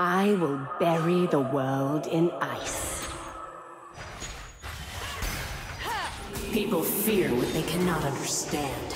I will bury the world in ice. People fear what they cannot understand.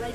Red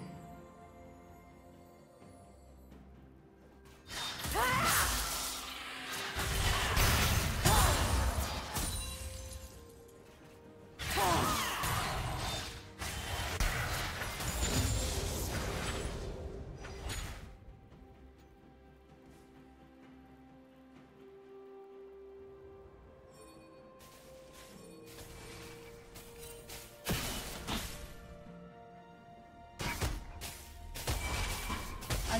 A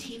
team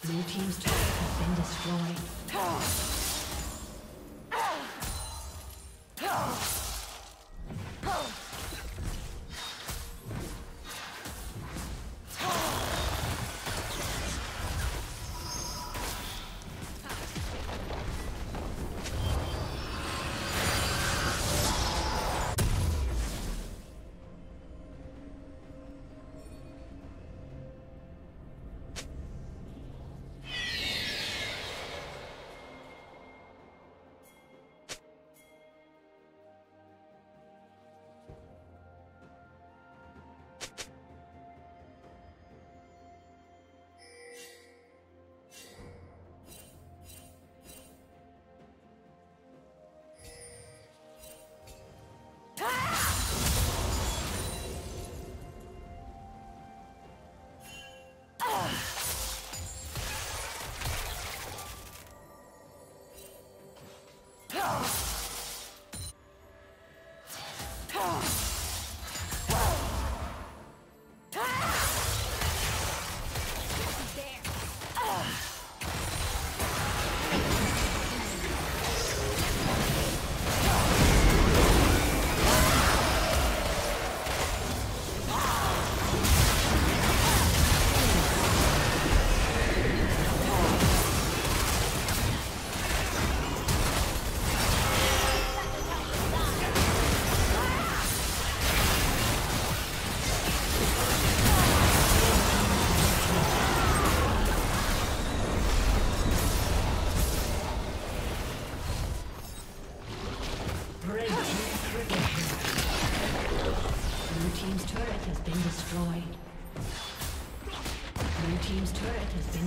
Blue team's turret has been destroyed. Blue team's turret has been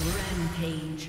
Rampage.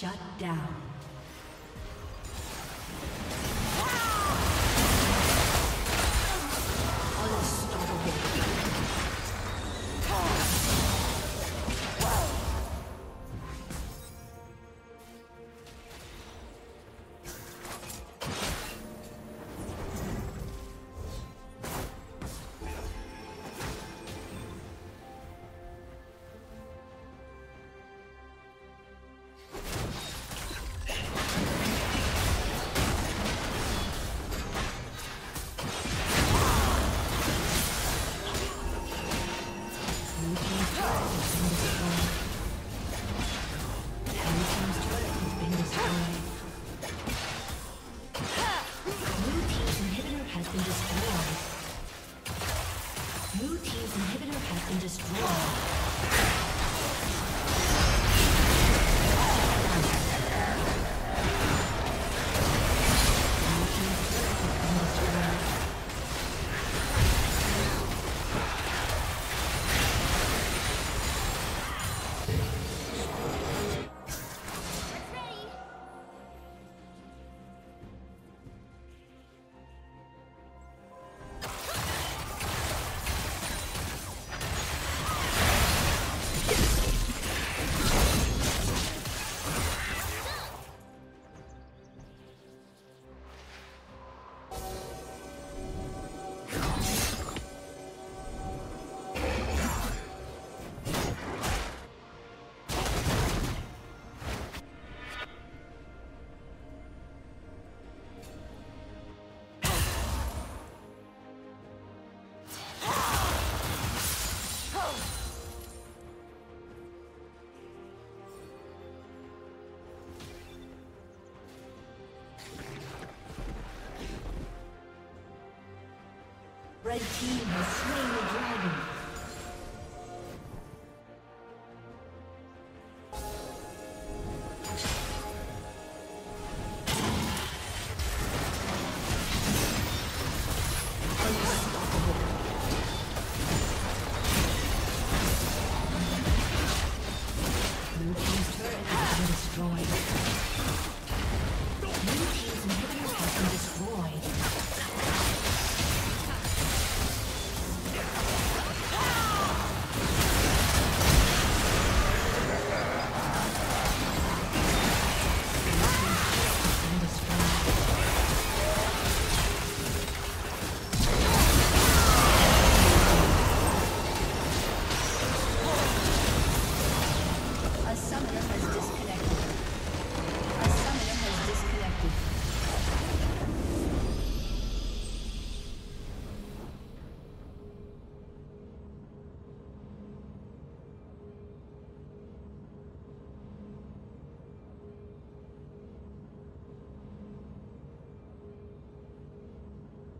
Shut down. Red team has slain.